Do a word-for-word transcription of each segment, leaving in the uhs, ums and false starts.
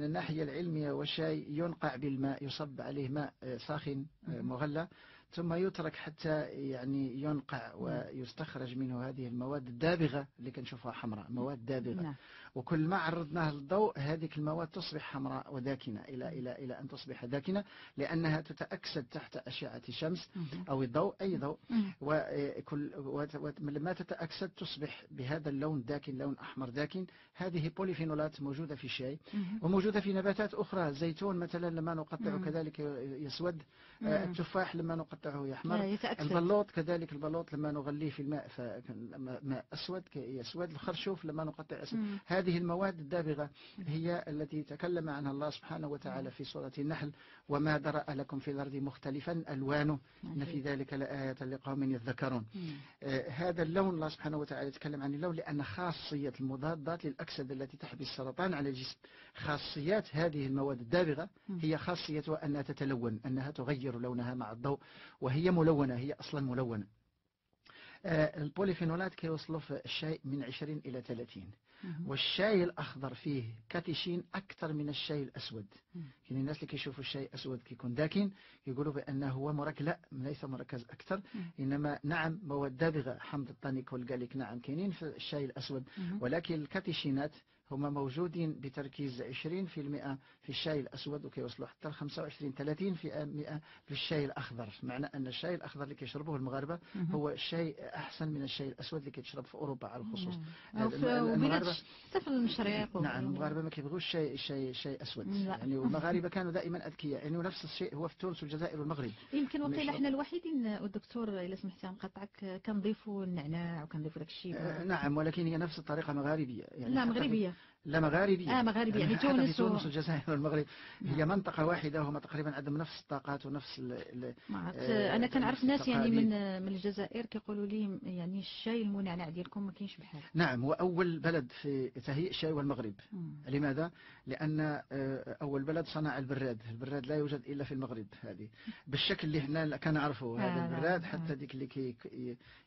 من الناحية العلمية وشاي ينقع بالماء، يصب عليه ماء ساخن مغلى ثم يترك حتى يعني ينقع ويستخرج منه هذه المواد الدابغة اللي كنشوفها حمراء، مواد دابغة. وكل ما عرضناها للضوء هذه المواد تصبح حمراء وداكنة إلى إلى إلى أن تصبح داكنة، لأنها تتأكسد تحت أشعة الشمس أو الضوء، أي ضوء، وكل ولما تتأكسد تصبح بهذا اللون داكن، لون أحمر داكن. هذه بوليفينولات موجودة في الشاي وموجودة في نباتات أخرى. زيتون مثلا لما نقطعه كذلك يسود، التفاح لما نقطعه يحمر، البلوط كذلك، البلوط لما نغليه في الماء فماء أسود يسود، الخرشوف لما نقطع أسود. هذه المواد الدابغة هي التي تكلم عنها الله سبحانه وتعالى في سورة النحل: وما درأ لكم في الأرض مختلفا ألوانه إن في ذلك لآية لقوم يذكرون. آه هذا اللون الله سبحانه وتعالى يتكلم عن اللون لأن خاصية المضادات للأكسدة التي تحبس السرطان على الجسم، خاصيات هذه المواد الدابغة هي خاصيتها أنها تتلون، أنها تغير لونها مع الضوء، وهي ملونة، هي أصلا ملونة. آه البوليفينولات كيوصلوا في الشاي من عشرين إلى ثلاثين، والشاي الأخضر فيه كاتيشين أكثر من الشاي الأسود. يعني الناس اللي كيشوفوا الشاي الأسود كيكون داكن يقولوا بأنه هو مركز، لا، ليس مركز أكثر، إنما نعم مواد دابغة، حمض الطانيك والغاليك نعم كاينين في الشاي الأسود، ولكن الكاتيشينات هما موجودين بتركيز عشرين بالمئة في الشاي الأسود وكيوصلوا حتى ل خمسة وعشرين ثلاثين بالمئة في الشاي الأخضر. معنى أن الشاي الأخضر اللي كيشربوه المغاربة هو الشاي أحسن من الشاي الأسود اللي كيتشرب في أوروبا على الخصوص. المغاربة حتى في المشرق، نعم، المغاربة ما كيبغوش شاي شاي شاي أسود. يعني المغاربة كانوا دائما أذكياء، يعني ونفس الشيء هو في تونس والجزائر والمغرب. يمكن وقيلا احنا الوحيدين، الدكتور إلا سمحتي نقطعك، كنضيفوا النعناع وكنضيفوا داك الشيء. آه نعم، ولكن هي نفس الطريقة مغاربية. يعني لا مغربية. لا مغاربية. اه مغاربية، يعني تونس تونس والجزائر والمغرب هي منطقة واحدة، وهما تقريبا عندهم نفس الطاقات ونفس ال أنا كنعرف ناس يعني من من الجزائر كيقولوا لي يعني الشاي المنعنع ديالكم ما كاينش بحال. نعم، وأول بلد في تهيئ شاي والمغرب. مم. لماذا؟ لأن أول بلد صنع البراد، البراد لا يوجد إلا في المغرب، هذه بالشكل اللي هنا كنعرفوا هذا البراد، حتى ديك اللي كي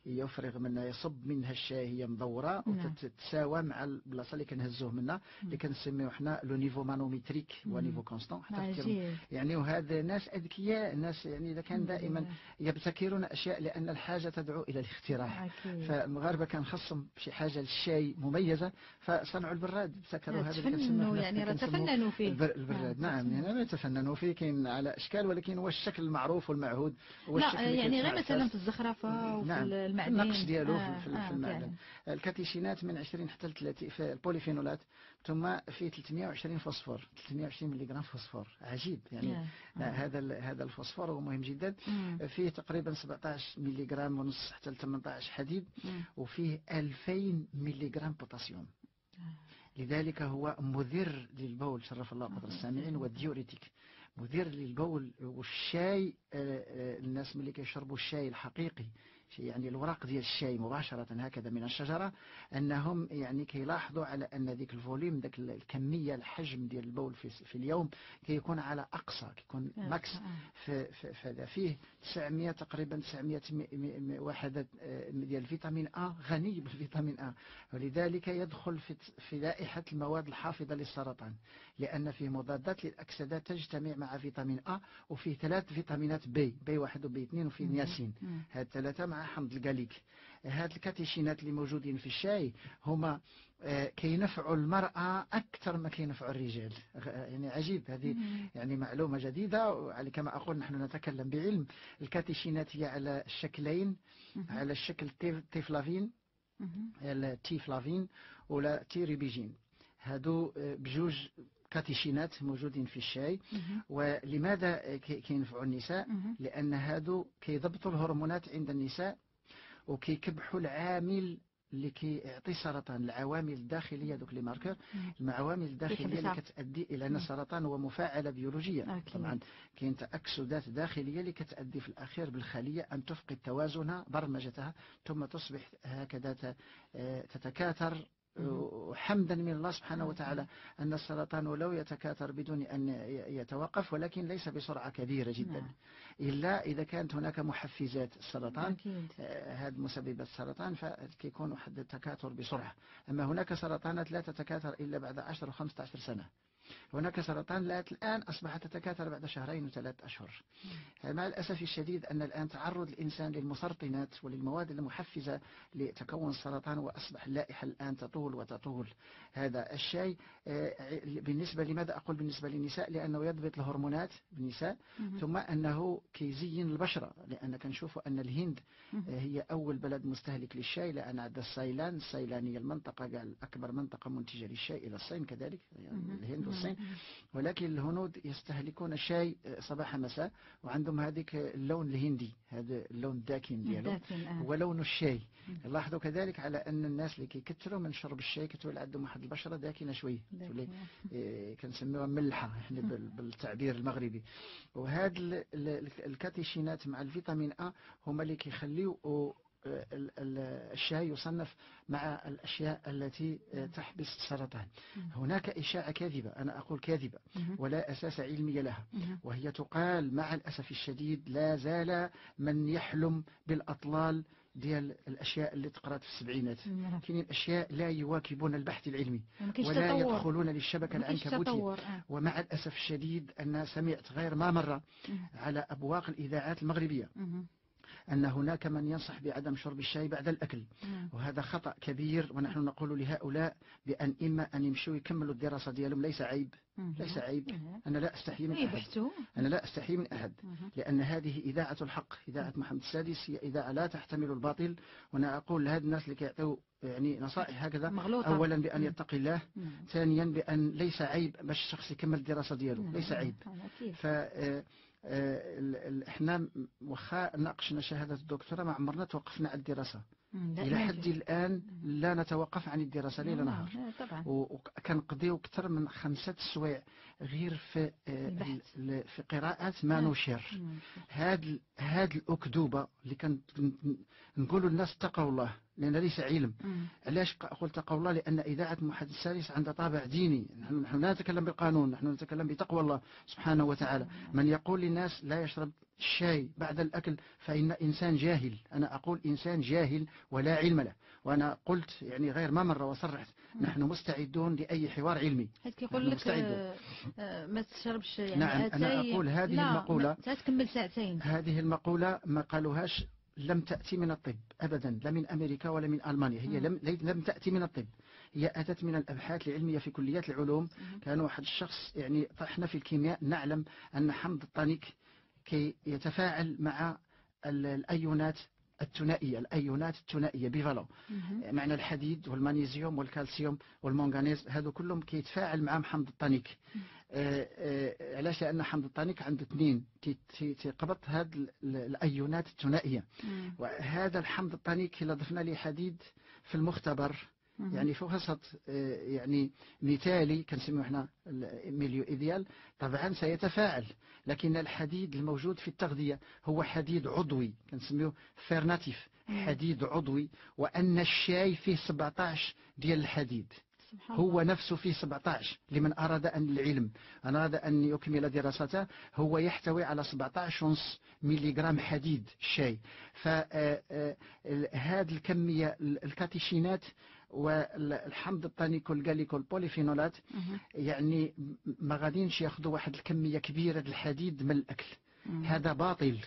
يفرغ منها يصب منها الشاي هي مدورة وتتساوى مع البلاصة اللي كنهزوه منها، اللي كنسميو حنا لو نيفو مانوميتريك ونيفو كونستون. يعني وهذا ناس أذكياء، ناس يعني إذا كان دائما يبتكرون أشياء لأن الحاجة تدعو إلى الاختراع. فالمغاربة كان خصم شي حاجة للشاي مميزة فصنعوا البراد، ابتكروا هذا اللي كنسموه يعني تفننوا فيه البراد. نعم، يعني تفننوا فيه، كاين على اشكال، ولكن هو الشكل المعروف والمعهود هو الشكل. لا يعني غير مثلا في الزخرفه وفي المعدن، نعم، النقص ديالو في المعدن. الكاتيشينات من عشرين حتى ل ثلاثين في البوليفينولات، ثم في ثلاثمئة وعشرين فوسفور، ثلاثمئة وعشرين ملي غرام فوسفور، عجيب يعني. هذا هذا الفوسفور هو مهم جدا، فيه تقريبا سبعطاش ملي غرام ونص حتى ل ثمنطاش حديد، وفيه ألفين ملي غرام بوتاسيوم. لذلك هو مدير للبول، شرف الله قدر السامعين، والديوريتيك، مدير للبول. والشاي الناس ملي كيشربوا الشاي الحقيقي، يعني الوراق ديال الشاي مباشرة هكذا من الشجرة، أنهم يعني كيلاحظوا على أن ذيك الفوليوم، ذيك الكمية، الحجم ديال البول في, في اليوم كيكون على أقصى، كيكون ماكس في في فيه تسعمئة تقريبا تسعمئة وحدة ديال الفيتامين أ، غني بالفيتامين أ، ولذلك يدخل في في لائحة المواد الحافظة للسرطان، لأن فيه مضادات للأكسدة تجتمع مع فيتامين أ، وفيه ثلاث فيتامينات بي، بي واحد وبي اثنين، وفيه نياسين. هاد ثلاثة مع حمض الغاليك. هاد الكاتيشينات اللي موجودين في الشاي هما كينفعوا المرأة أكثر ما كينفعوا الرجال. يعني عجيب، هذه يعني معلومة جديدة، وعلى كما أقول نحن نتكلم بعلم. الكاتيشينات هي على شكلين، على الشكل تيفلافين، التيفلافين ولا تيريبيجين، هادو بجوج كاتيشينات موجودين في الشاي. ولماذا كينفعوا النساء؟ لأن هادو كيضبطوا الهرمونات عند النساء، وكيكبحوا العامل اللي كيعطي سرطان، العوامل الداخليه، دوك لي ماركور، العوامل الداخليه اللي كتؤدي الى ان السرطان هو مفاعله بيولوجيه. طبعا كاين تاكسدات داخليه اللي كتؤدي في الاخير بالخليه ان تفقد توازنها، برمجتها، ثم تصبح هكذا تتكاثر. وحمدا من الله سبحانه وتعالى أن السرطان ولو يتكاثر بدون أن يتوقف، ولكن ليس بسرعة كبيرة جدا، إلا إذا كانت هناك محفزات السرطان، هذه مسببة السرطان، فكيكون حد التكاثر بسرعة. أما هناك سرطانات لا تتكاثر إلا بعد عشر وخمسة عشر سنة. هناك سرطان لا الآن أصبحت تتكاثر بعد شهرين وثلاث أشهر. مع الأسف الشديد أن الآن تعرض الإنسان للمسرطنات وللمواد المحفزة لتكون السرطان، وأصبح اللائحة الآن تطول وتطول. هذا الشيء بالنسبة، لماذا أقول بالنسبة للنساء؟ لأنه يضبط الهرمونات بالنساء، ثم أنه كيزين البشرة، لأن كنشوفوا أن الهند هي أول بلد مستهلك للشاي، لأن عند السيلان السيلانية المنطقة أكبر منطقة منتجة للشاي إلى الصين كذلك، يعني الهند والصين، ولكن الهنود يستهلكون الشاي صباح مساء، وعندهم هذيك اللون الهندي، هذا اللون الداكن ديالو ولون الشاي. لاحظوا كذلك على أن الناس اللي كيكثروا من شرب الشاي كتولي عندهم واحد البشرة داكنة شوية، تولي كنسميوها ملحة احنا بالتعبير المغربي. وهذا الكاتيشينات مع الفيتامين أ هما اللي كيخليو الشاي يصنف مع الأشياء التي تحبس السرطان. هناك إشاعة كاذبة، أنا أقول كاذبة ولا أساس علمي لها، وهي تقال مع الأسف الشديد لا زال من يحلم بالأطلال ديال الأشياء اللي تقرات في السبعينات. كاينين أشياء لا يواكبون البحث العلمي ولا تطور. يدخلون للشبكة العنكبوتية. ومع الأسف الشديد أنا سمعت غير ما مرة على أبواق الإذاعات المغربية أن هناك من ينصح بعدم شرب الشاي بعد الأكل، وهذا خطأ كبير. ونحن نقول لهؤلاء بأن إما أن يمشوا يكملوا الدراسة ديالهم، ليس عيب، ليس عيب، أنا لا أستحي من أحد، أنا لا أستحي من أحد، لأن هذه إذاعة الحق، إذاعة محمد السادس، هي إذاعة لا تحتمل الباطل. وأنا أقول لهذه الناس اللي كيعطيو يعني نصائح هكذا مغلوطة، أولا بأن يتقي الله، ثانيا بأن ليس عيب باش الشخص يكمل الدراسة ديالو، ليس عيب. ف احنا واخا ناقشنا شهادة الدكتوراه ما عمرنا توقفنا عن الدراسة، إلى حد الآن لا نتوقف عن الدراسة ليل نهار، وكنقضيو أكثر من خمسة سوايع غير في في قراءة ما نشر. هاد هاد الأكذوبة اللي كنقولوا الناس تقوا الله، لأن ليس علم. علاش أقول تقوى الله؟ لأن إذاعة محمد السادس عندها طابع ديني، نحن لا نتكلم بالقانون، نحن نتكلم بتقوى الله سبحانه وتعالى. من يقول للناس لا يشرب الشاي بعد الأكل فإن إنسان جاهل، أنا أقول إنسان جاهل ولا علم له. وأنا قلت يعني غير ما مرة وصرحت، نحن مستعدون لأي حوار علمي، حيت كيقول لك آه آه ما تشربش يعني. نعم أنا أقول هذه لا المقولة لا تكمل ساعتين، هذه المقولة ما قالوهاش، لم تأتي من الطب أبدا، لا من أمريكا ولا من ألمانيا، هي لم لم تأتي من الطب، هي أتت من الأبحاث العلمية في كليات العلوم. كان واحد الشخص يعني طحنا في الكيمياء، نعلم أن حمض الطانيك كي يتفاعل مع الأيونات الثنائية، الأيونات الثنائية بفالون، معنى الحديد والمغنيسيوم والكالسيوم والمنغنيز، هذو كلهم كيتفاعل معهم حمض الطانيك. آآ آآ علاش؟ لأن حمض الطانيك عنده اثنين تيقبط هاد الأيونات الثنائية، وهذا الحمض الطانيك إلا ضفنا ليه حديد في المختبر يعني في وسط يعني مثالي كنسميو احنا الميليو ايديال، طبعا سيتفاعل. لكن الحديد الموجود في التغذية هو حديد عضوي كنسميوه فيرناتيف، حديد عضوي، وان الشاي فيه سبعطاش ديال الحديد، هو نفسه فيه سبعطاش. لمن أراد أن العلم أراد أن يكمل دراسته، هو يحتوي على سبعطاش ونص ملغرام حديد الشاي. فهذه الكمية الكاتيشينات والحمض الطانيك والغاليك والبوليفينولات يعني ما غادينش ياخذوا واحد الكمية كبيرة الحديد من الأكل، هذا باطل،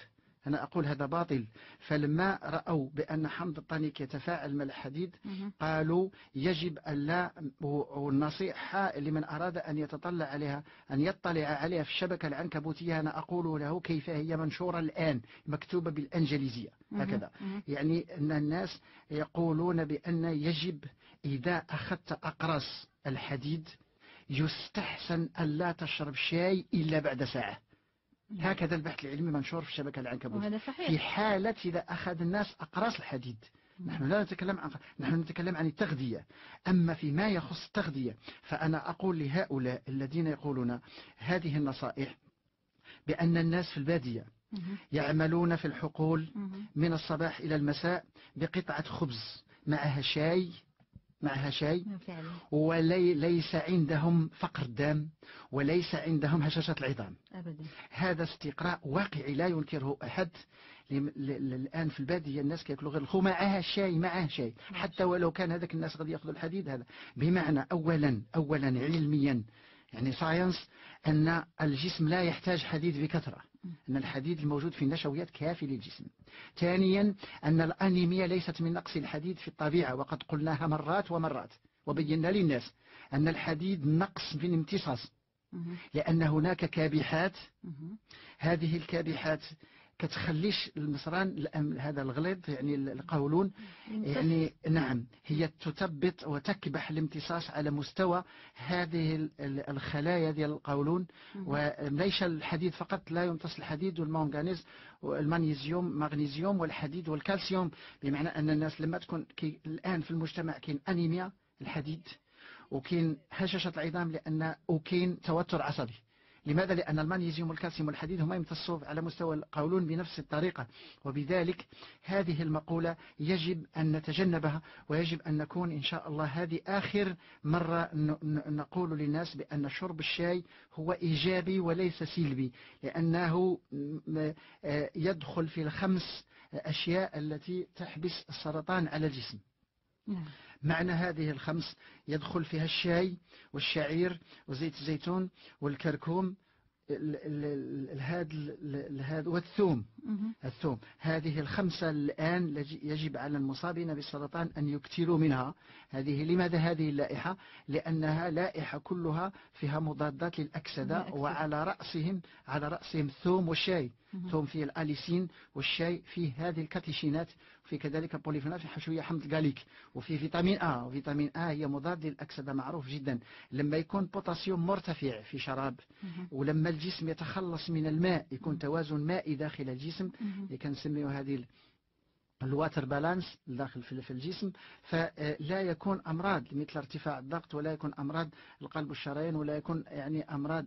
أنا أقول هذا باطل. فلما رأوا بأن حمض الطانيك يتفاعل مع الحديد قالوا يجب ألا، والنصيحة لمن أراد أن يتطلع عليها أن يطلع عليها في الشبكة العنكبوتية، أنا أقول له كيف هي منشورة الآن مكتوبة بالإنجليزية هكذا، يعني أن الناس يقولون بأن يجب إذا أخذت أقراص الحديد يستحسن ألا تشرب شاي إلا بعد ساعة. هكذا البحث العلمي منشور في الشبكة العنكبوتية، في حالة إذا أخذ الناس أقراص الحديد. نحن لا نتكلم عن، نحن نتكلم عن التغذية. أما فيما يخص التغذية فأنا أقول لهؤلاء الذين يقولون هذه النصائح بأن الناس في البادية يعملون في الحقول من الصباح إلى المساء بقطعة خبز معها شاي، معها شاي، وليس عندهم فقر الدم وليس عندهم هشاشة العظام أبدا. هذا استقراء واقعي لا ينكره أحد. الآن في البادية الناس كياكلوا غير الخو معها شاي، معها شاي، حتى ولو كان هذاك الناس غادي ياخذوا الحديد. هذا بمعنى أولا أولا علميا يعني ساينس أن الجسم لا يحتاج حديد بكثرة، أن الحديد الموجود في النشويات كافي للجسم. ثانيا أن الأنيمية ليست من نقص الحديد في الطبيعة، وقد قلناها مرات ومرات وبينا للناس أن الحديد نقص في الامتصاص، لأن هناك كابحات، هذه الكابحات كتخليش المصران هذا الغليظ يعني القولون يعني نعم هي تثبط وتكبح الامتصاص على مستوى هذه الخلايا ديال القولون. وليس الحديد فقط، لا يمتص الحديد والمنغنيز والمغنيزيوم مغنيزيوم والحديد والكالسيوم. بمعنى ان الناس لما تكون الان في المجتمع كاين انيميا الحديد وكاين هشاشه العظام لان وكاين توتر عصبي. لماذا؟ لأن المغنيسيوم والكالسيوم والحديد هما يمتصوا على مستوى القولون بنفس الطريقة، وبذلك هذه المقولة يجب أن نتجنبها، ويجب أن نكون إن شاء الله هذه آخر مرة نقول للناس بأن شرب الشاي هو إيجابي وليس سلبي، لأنه يدخل في الخمس أشياء التي تحبس السرطان على الجسم. معنى هذه الخمس يدخل فيها الشاي والشعير وزيت الزيتون والكركم هذا والثوم. الثوم هذه الخمسة الآن يجب على المصابين بالسرطان أن يكثروا منها. هذه لماذا هذه اللائحة؟ لأنها لائحة كلها فيها مضادات للأكسدة، وعلى رأسهم على رأسهم الثوم والشاي. الثوم فيه الأليسين والشاي فيه هذه الكاتيشينات، وفي كذلك البوليفينولات في حشوية حمض الغاليك، وفي فيتامين آ، وفيتامين آ هي مضاد للأكسدة معروف جدا. لما يكون بوتاسيوم مرتفع في شراب ولما الجسم يتخلص من الماء يكون توازن مائي داخل الجسم اللي كنسميو هذه الواتر بالانس داخل في الجسم، فلا يكون امراض مثل ارتفاع الضغط ولا يكون امراض القلب والشرايين ولا يكون يعني امراض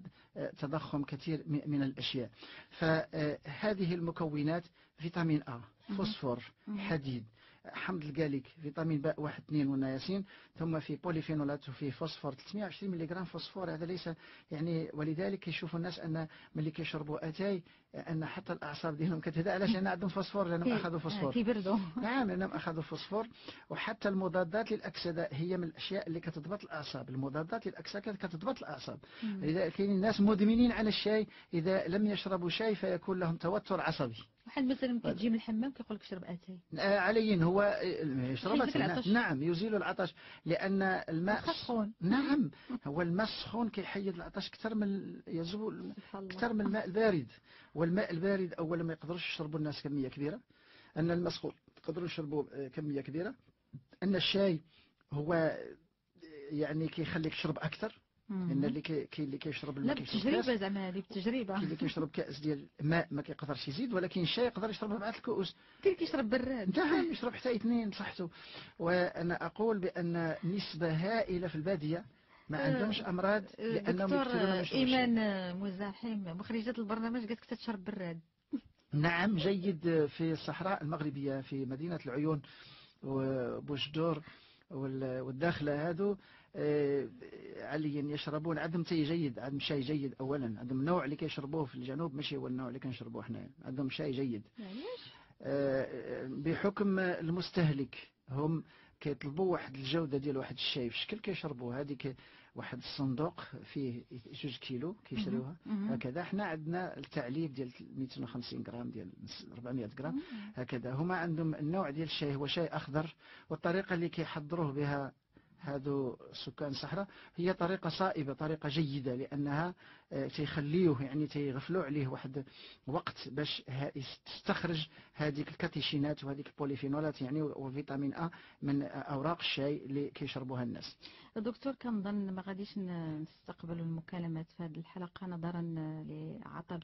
تضخم كثير من الاشياء. فهذه المكونات فيتامين آ، فوسفور، حديد، حمض الغاليك، فيتامين ب واحد اثنين والنياسين، ثم في بوليفينولات وفي فوسفور ثلاثمائة وعشرين ملغ فوسفور. هذا ليس يعني، ولذلك يشوفوا الناس ان ملي كيشربوا اتاي ان حتى الاعصاب ديالهم كتهدا. علاش؟ لان عندهم فوسفور، لانهم اخذوا فوسفور كيبردوا. نعم لانهم اخذوا فوسفور. وحتى المضادات للاكسده هي من الاشياء اللي كتضبط الاعصاب، المضادات للاكسده كتضبط الاعصاب. لذا كاين الناس مدمنين على الشاي، اذا لم يشربوا شاي فيكون لهم توتر عصبي. واحد مثلا كتجي من الحمام كيقول لك شرب اتاي عليين، هو يشرب. نعم يزيل العطش، لان الماء سخون. نعم هو الماء السخون كيحيد العطش اكثر من يزول اكثر من الماء البارد. والماء البارد اولا ما يقدروش يشربوا الناس كميه كبيره، ان الماء سخون يقدروا يشربوا كميه كبيره، ان الشاي هو يعني كيخليك تشرب اكثر. ان اللي كي اللي كيشرب الماء بالتجربه، زعما هذه بالتجربه، اللي كيشرب كاس ديال الماء ما كيقدرش يزيد، ولكن الشاي يقدر يشرب اربعه الكؤوس. كاين كيشرب براد، نعم يشرب حتى اثنين بصحته. وانا اقول بان نسبه هائله في الباديه ما عندهمش امراض لانهم يكثرون. ايمان مزاحم مخرجه البرنامج قالت لك تشرب براد. نعم جيد في الصحراء المغربيه في مدينه العيون وبوشدور والداخله هادو عليا يشربون. عندهم تي جيد، عندهم شاي جيد اولا، عندهم النوع اللي كيشربوه في الجنوب ماشي هو النوع اللي كنشربوه حنايا، عندهم شاي جيد. علاش؟ بحكم المستهلك هم كيطلبوا واحد الجوده ديال واحد الشاي في شكل كيشربوه. هذيك واحد الصندوق فيه جوج كيلو كيشريوها هكذا. حنا عندنا التعليب ديال مئتين وخمسين غرام ديال أربعمائة غرام هكذا. هما عندهم النوع ديال الشاي هو شاي اخضر، والطريقه اللي كيحضروه بها هادو سكان الصحراء هي طريقة صائبة، طريقة جيدة، لأنها تيخليوه يعني تيغفلوا عليه واحد وقت باش تستخرج هذيك الكاتيشينات وهذيك البوليفينولات يعني وفيتامين آ من أوراق الشاي اللي كيشربوها الناس. دكتور كنظن ما غاديش نستقبلوا المكالمات في هذه الحلقة نظرا لعطب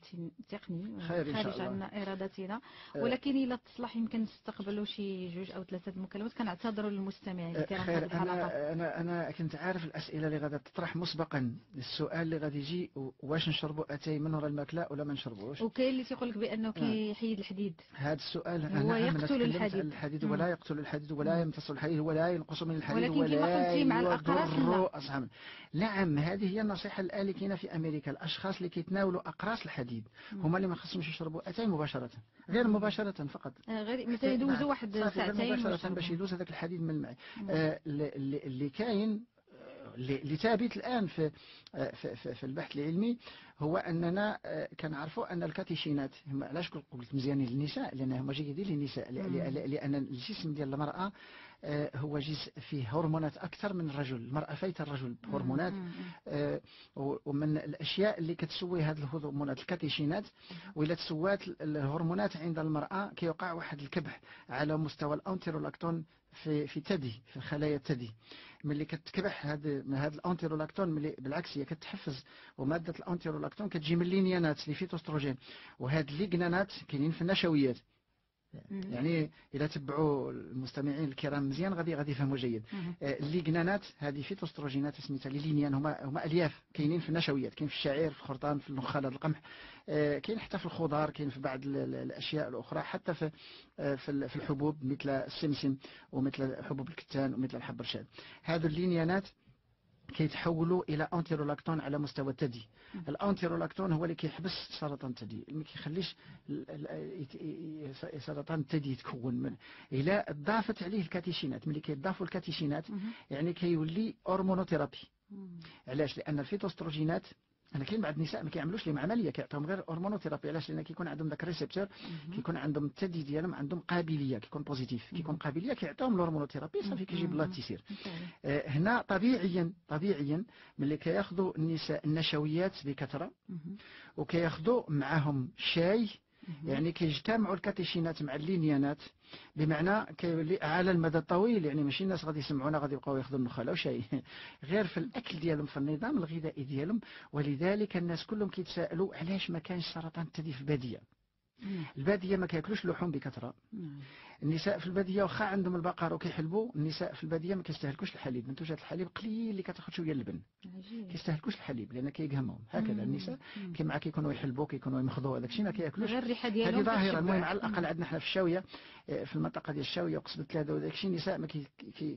تقني خارج عن إرادتنا، ولكن إلا تصلح يمكن نستقبلوا شي جوج أو ثلاثة المكالمات. كنعتذروا للمستمعين كرام هذه الحلقة. أنا أنا كنت عارف الأسئلة اللي غادي تطرح مسبقا. السؤال اللي غادي يجي واش نشربوا أتاي من وراء الماكلة ولا ما نشربوش؟ وكاين اللي تيقول لك بأنه كيحيد الحديد. هذا السؤال هو يقتل الحديد. الحديد ولا يقتل الحديد ولا يمتص الحديد ولا ينقص من الحديد ولا يضر أصحابه. نعم هذه هي النصيحة الآن اللي كاينة في أمريكا. الأشخاص اللي كيتناولوا أقراص الحديد هما اللي ما خصهمش يشربوا أتاي مباشرة، غير مباشرة فقط. غير مثلا يدوزوا واحد ساعتين مباشرة باش يدوز هذاك الحديد من الماء. اللي كاين اللي ثابت الآن في في البحث العلمي هو أننا كنعرفوا أن الكاتيشينات هما علاش قلت مزيانين للنساء لأن هما جيدين للنساء لأن الجسم ديال المرأة هو جسم فيه هرمونات أكثر من الرجل، المرأة فايتة الرجل بهرمونات ومن الأشياء اللي كتسوي هذه الهرمونات الكاتيشينات وإلا تسوات الهرمونات عند المرأة كيوقع واحد الكبح على مستوى الأنتيرولاكتون في في الثدي في الخلايا الثدي ملي كتكبح هذا هذا الأنتيرولاكتون ملي بالعكس هي كتحفز وماده الأنتيرولاكتون كتجي من الليجنانات اللي فيتوستروجين وهاد الليجنانات كاينين في النشويات يعني الا تبعوا المستمعين الكرام مزيان غادي غادي يفهموا جيد. الليجنانات هذه فيتوستروجينات سميتها لينيان هما هما الياف كاينين في النشويات كاين في الشعير في الخرطان في النخاله القمح كاين حتى في الخضار كاين في بعض الاشياء الاخرى حتى في في الحبوب مثل السمسم ومثل حبوب الكتان ومثل الحب الرشاد. هذو اللينيانات كيتحولوا الى انتيرولاكتون على مستوى الثدي. الانتيرولاكتون هو اللي كيحبس سرطان الثدي ما كيخليش سرطان الثدي يتكون من الى ضافت عليه الكاتيشينات. ملي كيضافوا الكاتيشينات يعني كيولي هرمونوثيرابي. علاش؟ لان الفيتوستروجينات انا كاين بعض النساء ما كيعملوش لهم عمليه كيعطيهم غير هرمونوثيرابي. علاش؟ لان كيكون عندهم ذاك الريسبتور كيكون عندهم الثدي ديالهم عندهم قابليه كيكون بوزيتيف كيكون قابليه كيعطيهم الهرمونوثيرابي صافي كيجيب الله التيسير. آه هنا طبيعيا طبيعيا ملي كياخذوا النساء النشويات بكثره وكياخذوا معاهم شاي يعني كيجتمعوا الكاتيشينات مع اللينيانات بمعنى كيولي على المدى الطويل يعني ماشي الناس غادي يسمعونا غادي يبقاو ياخذوا النخاله وشاي غير في الاكل ديالهم في النظام الغذائي ديالهم. ولذلك الناس كلهم كيتسائلوا علاش ما كانش سرطان الثدي في الباديه. الباديه ما كياكلوش اللحوم بكثره. النساء في الباديه واخا عندهم البقر وكيحلبوا النساء في الباديه ما كيستهلكوش الحليب منتوجات الحليب قليل اللي كتاخذ شويه اللبن ما كيستهلكوش الحليب لان كيقهمهم هكذا. النساء كيما كيكونوا يحلبوا كيكونوا يمخضوا هذاك الشيء ما كياكلوش غير الريحه ديالهم. هذه ظاهره المهم على الاقل عندنا حنا في الشاويه في المنطقه ديال الشاويه وقصب الثلاثه وداك الشيء النساء ما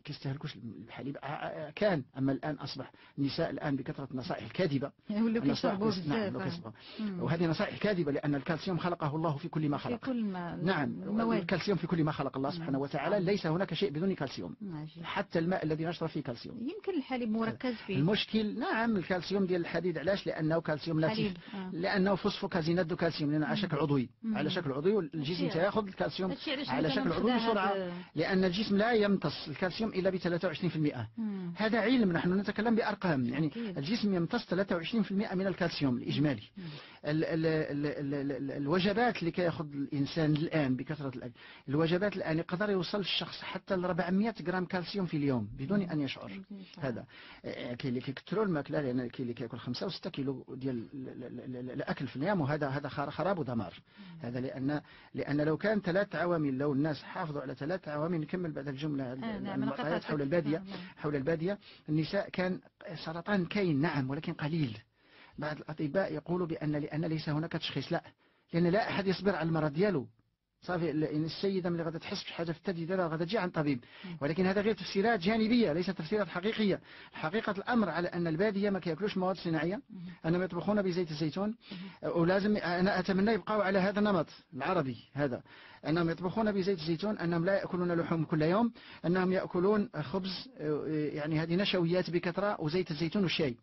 كيستهلكوش الحليب كان. اما الان اصبح النساء الان بكثره النصائح الكاذبه ولاو كيشربوا بزاف وهذه نصائح كاذبه لان الكالسيوم خلقه الله في كل ما خلق. في كل ما نعم المواد. الكالسيوم في كل ما خلق الله سبحانه وتعالى ليس هناك شيء بدون كالسيوم. ماشي. حتى الماء الذي نشرب فيه كالسيوم. يمكن الحليب مركز فيه. المشكل نعم الكالسيوم ديال الحديد. علاش؟ لأنه كالسيوم لاتيف آه. لأنه فوسفوكازينات دو كالسيوم لأنه على شكل عضوي مم. على شكل عضوي والجسم تياخذ الكالسيوم على شكل عضوي بسرعة ب... لأن الجسم لا يمتص الكالسيوم إلا ب ثلاثة وعشرين بالمئة. هذا علم نحن نتكلم بأرقام يعني مكي. الجسم يمتص ثلاثة وعشرين بالمئة من الكالسيوم الإجمالي. الوجبات اللي كياخذ الانسان الان بكثره الاكل الوجبات الان يقدر يوصل الشخص حتى ل أربعمئة غرام كالسيوم في اليوم بدون ان يشعر. هذا كاين اللي كيكثروا الماكله لان كاين اللي كياكل خمسة و ستة كيلو ديال الاكل في اليوم وهذا هذا خراب ودمار. هذا لان لان لو كان ثلاث عوامل لو الناس حافظوا على ثلاث عوامل نكمل بعد الجمله المعطيات حول الباديه حول الباديه النساء كان سرطان كاين نعم ولكن قليل. بعض الاطباء يقولوا بان لان ليس هناك تشخيص لا لأن لا أحد يصبر على المرض ديالو صافي. السيدة ملي غادي تحس بحاجة في الثدي ديالها غادي تجي عند طبيب ولكن هذا غير تفسيرات جانبية ليست تفسيرات حقيقية. حقيقة الأمر على أن البادية ما كياكلوش مواد صناعية أنهم يطبخون بزيت الزيتون ولازم أنا أتمنى يبقاو على هذا النمط العربي هذا أنهم يطبخون بزيت الزيتون أنهم لا يأكلون لحوم كل يوم أنهم يأكلون خبز يعني هذه نشويات بكثرة وزيت الزيتون والشاي.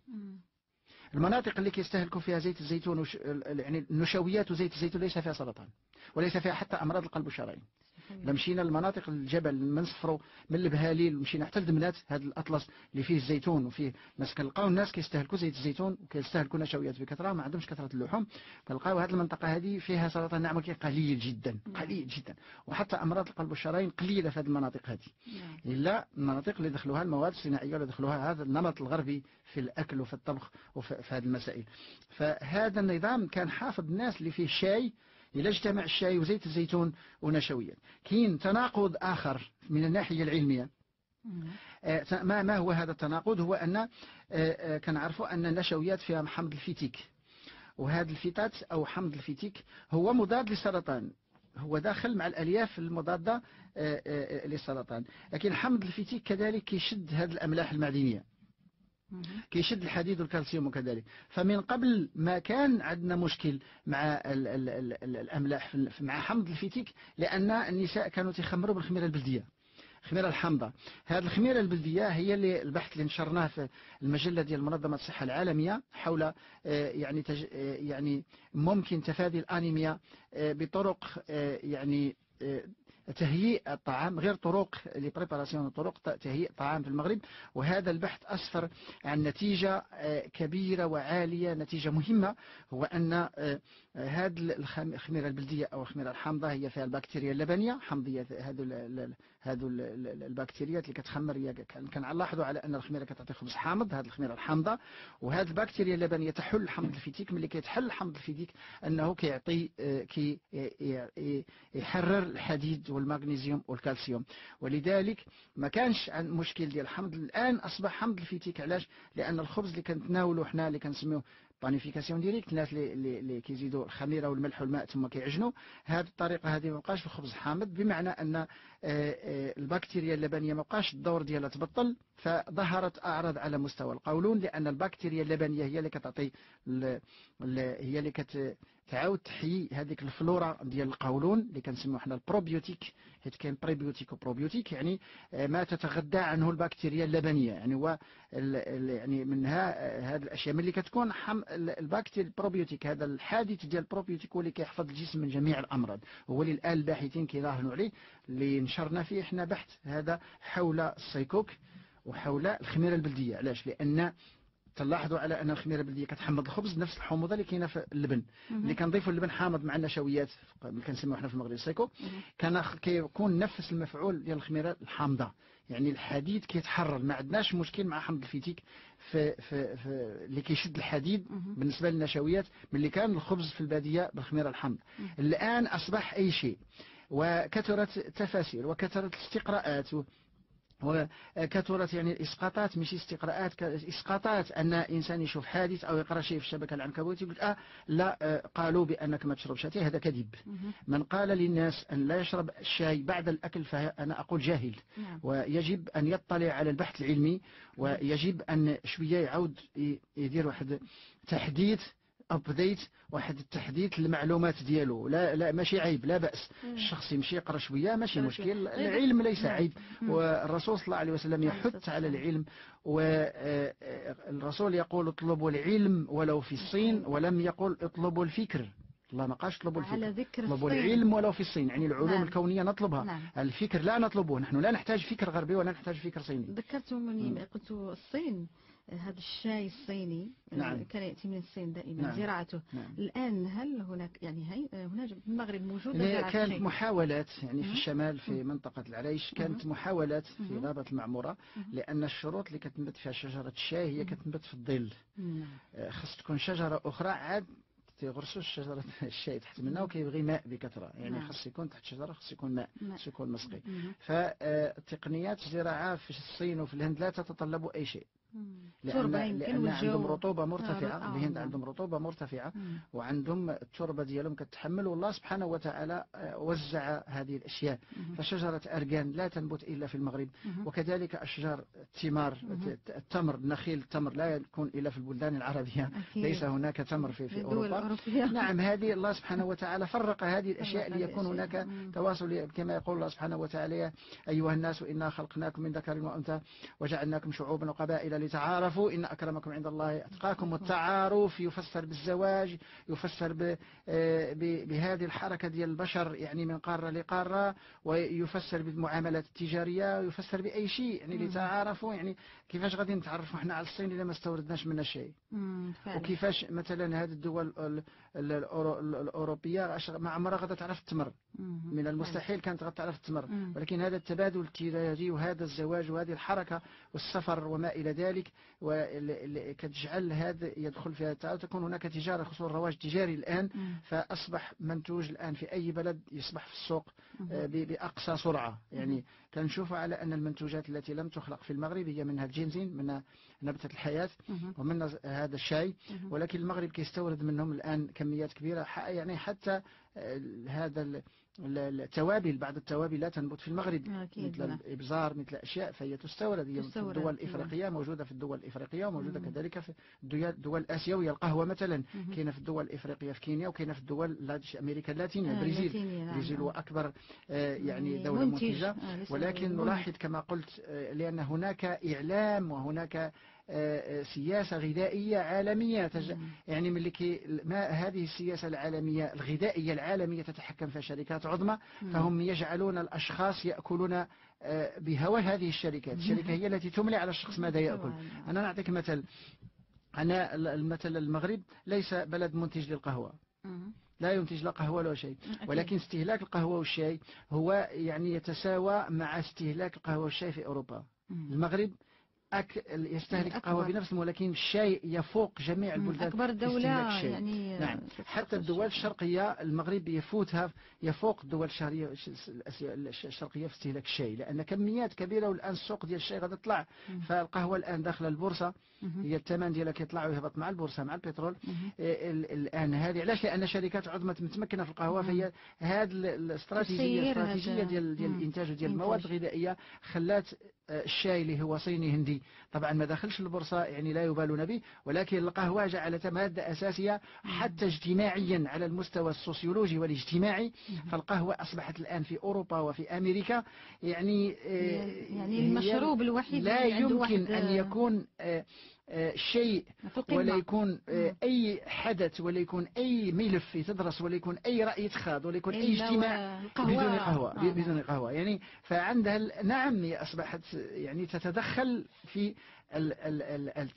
المناطق اللي كيستهلكوا فيها زيت الزيتون وش... يعني النشويات وزيت الزيتون ليس فيها سرطان وليس فيها حتى امراض القلب والشرايين. مشينا للمناطق الجبل من صفرو من البهاليل مشينا حتى لدملات هذا الاطلس اللي فيه الزيتون وفيه ناس كنلقاو الناس كيستهلكوا زيت الزيتون وكيستهلكوا نشويات بكثره ما عندهمش كثره اللحوم كنلقاو هذه المنطقه هذه فيها سرطان نعم ولكن قليل جدا قليل جدا وحتى امراض القلب والشرايين قليله في هذه المناطق هذه الا المناطق اللي دخلوها المواد الصناعيه ولا دخلوها هذا النمط الغربي في الاكل وفي الطبخ وفي هذه المسائل. فهذا النظام كان حافظ الناس اللي فيه الشاي إلا اجتمع الشاي وزيت الزيتون ونشويات. كاين تناقض آخر من الناحية العلمية. آه ما ما هو هذا التناقض؟ هو أن آه آه كنعرفوا أن النشويات فيها حمض الفيتيك وهذا الفيتات أو حمض الفيتيك هو مضاد للسرطان هو داخل مع الألياف المضادة آه آه للسرطان. لكن حمض الفيتيك كذلك كيشد هذه الأملاح المعدنية كيشد الحديد والكالسيوم وكذلك. فمن قبل ما كان عندنا مشكل مع ال ال ال الأملاح مع حمض الفيتيك لأن النساء كانوا تخمروا بالخميرة البلدية الخميره الحامضه. هذه الخميره البلديه هي اللي البحث اللي نشرناه في المجله ديال منظمه الصحه العالميه حول يعني يعني ممكن تفادي الانيميا بطرق يعني تهيئ الطعام، غير طرق لبريباراسيون، طرق تهيئ الطعام في المغرب. وهذا البحث أسفر عن نتيجة كبيرة وعالية، نتيجة مهمة، هو أن هذه الخميرة البلدية أو الخميرة الحامضة هي فيها البكتيريا اللبنية حمضية، هذو هذو البكتيريات اللي كتخمر. كنلاحظوا على أن الخميرة كتعطي خبز حامض، هذه الخميرة الحامضة، وهذه البكتيريا اللبنية تحل حمض الفيتيك. ملي كيتحل حمض الفيتيك أنه كيعطي كي يحرر الحديد والمغنيسيوم والكالسيوم، ولذلك ما كانش عن مشكل ديال الحمض. الان اصبح حمض الفيتيك، علاش؟ لان الخبز اللي كنتناولو حنا اللي كنسميوه بانيفيكاسيون ديريكت، الناس اللي اللي كيزيدوا الخميره والملح والماء ثم كيعجنوا، هذه الطريقه هذه ما بقاش في الخبز حامض، بمعنى ان البكتيريا اللبنيه ما بقاش الدور ديالها تبطل، فظهرت اعراض على مستوى القولون، لان البكتيريا اللبنيه هي اللي كتعطي هي اللي كت تعاود تحيي هذيك الفلورا ديال القولون اللي كنسميو حنا البروبيوتيك، حيت كاين بريبيوتيك وبروبيوتيك، يعني ما تتغذى عنه البكتيريا اللبنيه، يعني هو يعني منها هذه الاشياء ملي كتكون حم البكتيريا البروبيوتيك. هذا الحادث ديال البروبيوتيك هو اللي كيحفظ الجسم من جميع الامراض، هو اللي الان الباحثين كيراهنوا عليه، اللي نشرنا فيه حنا بحث هذا حول السيكوك وحول الخميره البلديه. علاش؟ لان تلاحظوا على ان الخميره البلديه كتحمض الخبز نفس الحموضه اللي كاينه في اللبن، اللي كنضيفوا اللبن حامض مع النشويات اللي كنسميوها حنا في المغرب سيكو، كان كيكون نفس المفعول ديال الخميره الحامضه، يعني الحديد كيتحرر. ما عندناش مشكل مع حمض الفيتيك في في, في اللي كيشد الحديد بالنسبه للنشويات، ملي كان الخبز في الباديه بالخميره الحامضه. الان اصبح اي شيء، وكثرت التفاسير وكثرت الاستقراءات وكثرت يعني الاسقاطات، ماشي استقراءات، اسقاطات ان انسان يشوف حادث او يقرا شيء في الشبكه العنكبوتيه يقول اه لا آه قالوا بانك ما تشربش شاي، هذا كذب. من قال للناس ان لا يشرب الشاي بعد الاكل فانا اقول جاهل، ويجب ان يطلع على البحث العلمي، ويجب ان شويه يعود يدير واحد تحديث ابديت، واحد التحديث للمعلومات ديالو. لا لا ماشي عيب، لا باس الشخص يمشي يقرا شويه، ماشي مشكل، العلم ليس عيب، والرسول صلى الله عليه وسلم يحث على العلم، والرسول يقول اطلبوا العلم ولو في الصين، ولم يقل اطلبوا الفكر، الله ما قالش اطلبوا الفكر، على ذكر اطلبوا العلم ولو في الصين، يعني العلوم نعم. الكونيه نطلبها، نعم. الفكر لا نطلبه، نحن لا نحتاج فكر غربي ولا نحتاج فكر صيني. ذكرتوا من قلت الصين، هذا الشاي الصيني نعم. كان يأتي من الصين دائما نعم. زراعته نعم. الآن هل هناك يعني هي هنا في المغرب موجودة؟ كانت شاي. محاولات يعني في الشمال في منطقة العريش، كانت محاولات في غابة المعمورة، لأن الشروط اللي كتنبت فيها شجرة الشاي هي كتنبت في الظل، خاص تكون شجرة أخرى عاد تيغرسوا الشجرة الشاي تحت منها وكيبغي ماء بكثرة، يعني خاص يكون تحت شجرة، خاص يكون ماء، خاص يكون مسقي. فتقنيات الزراعة في الصين وفي الهند لا تتطلب أي شيء، لأن, لأن عندهم رطوبة مرتفعة، آه الهند عندهم رطوبة مرتفعة مم. وعندهم التربة ديالهم كتحمل، والله سبحانه وتعالى وزع هذه الأشياء. مم. فشجرة أركان لا تنبت إلا في المغرب، مم. وكذلك أشجار التمار، التمر، نخيل التمر لا يكون إلا في البلدان العربية، أكيد. ليس هناك تمر في, في أوروبا. نعم، هذه الله سبحانه وتعالى فرق هذه الأشياء ليكون هناك مم. تواصل، كما يقول الله سبحانه وتعالى أيها الناس إنا خلقناكم من ذكر وأنثى وجعلناكم شعوبا وقبائل تعارفوا إن أكرمكم عند الله أتقاكم. والتعارف يفسر بالزواج، يفسر ب بهذه الحركة ديال البشر يعني من قارة لقارة، ويفسر بالمعاملات التجارية، ويفسر بأي شيء يعني لتعارفوا. يعني كيفاش غادي نتعرفوا احنا على الصين إذا ما استوردناش منها شيء؟ وكيفاش مثلا هذه الدول الأوروبية ما عمرها غادي تعرف التمر، من المستحيل كانت غادي تعرف التمر، ولكن هذا التبادل التجاري وهذا الزواج وهذه الحركة والسفر وما إلى ذلك وكتجعل هذا يدخل فيها، تكون هناك تجارة، خصوصا الرواج التجاري الآن، فأصبح منتوج الآن في أي بلد يصبح في السوق بأقصى سرعة. يعني كنشوف على أن المنتوجات التي لم تخلق في المغرب هي منها الجينزين، منها نبتة الحياة، ومنها هذا الشاي، ولكن المغرب كيستورد منهم الآن كميات كبيرة، يعني حتى هذا التوابل، بعض التوابل لا تنبت في المغرب مثل الإبزار مثل أشياء، فهي تستورد في الدول الإفريقية، موجودة في الدول الإفريقية وموجودة كذلك في الدول الآسيوية. القهوة مثلا كاينة في الدول الإفريقية في كينيا، وكاينة في الدول أمريكا اللاتينية، البرازيل البرازيل هو أكبر يعني دولة منتجة، ولكن نلاحظ كما قلت لأن هناك إعلام وهناك سياسة غذائية عالمية تج... يعني من لكي ما هذه السياسة العالمية الغذائية العالمية تتحكم في شركات عظمى، فهم يجعلون الأشخاص يأكلون بهوى هذه الشركات. الشركة هي التي تملي على الشخص ماذا يأكل. أنا نعطيك مثل، أنا المثل المغرب ليس بلد منتج للقهوة، لا ينتج لا قهوة ولا شيء، ولكن استهلاك القهوة والشاي هو يعني يتساوى مع استهلاك القهوة والشاي في أوروبا. المغرب أك... يستهلك القهوة بنفسه، ولكن الشاي يفوق جميع البلدان. أكبر دولة يعني نعم، حتى الدول الشرقية المغرب يفوتها، يفوق الدول الشرقية الشرقية في استهلاك الشاي، لأن كميات كبيرة، والآن السوق ديال الشاي غادي يطلع. فالقهوة الآن داخل البورصة، هي الثمن ديالها كيطلع ويهبط مع البورصة مع البترول. الآن هذه علاش؟ لأن شركات عظمى متمكنة في القهوة، فهي هذه الاستراتيجية الاستراتيجية ديال ديال الإنتاج وديال المواد الغذائية خلات الشاي اللي هو صيني هندي طبعا ما دخلش البورصة يعني لا يبالون به، ولكن القهوة جعلتها مادة أساسية حتى اجتماعيا على المستوى السوسيولوجي والاجتماعي. فالقهوة أصبحت الآن في أوروبا وفي أمريكا يعني يعني المشروب الوحيد لا يمكن أن يكون شيء ولا يكون أي حدث ولا يكون أي ملف يتدرس ولا يكون أي رأي يتخاذ ولا يكون أي اجتماع بدون قهوة. بدون قهوة يعني فعندها نعم هي أصبحت يعني تتدخل في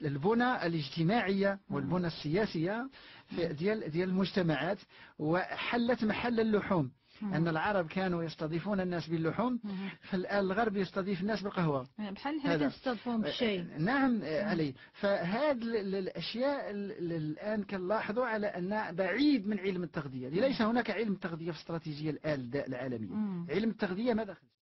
البنى الاجتماعية والبنى السياسية ديال ديال المجتمعات، وحلت محل اللحوم. أن العرب كانوا يستضيفون الناس باللحوم، فالآن الغرب يستضيف الناس بالقهوة بحال حنا كنستضيفوهم بالشاي. نعم علي. فهاد الأشياء الآن كنلاحظوا على أن بعيد من علم التغذية، ليس هناك علم تغذية في استراتيجية الآن العالمية. علم التغذية ما دخلش.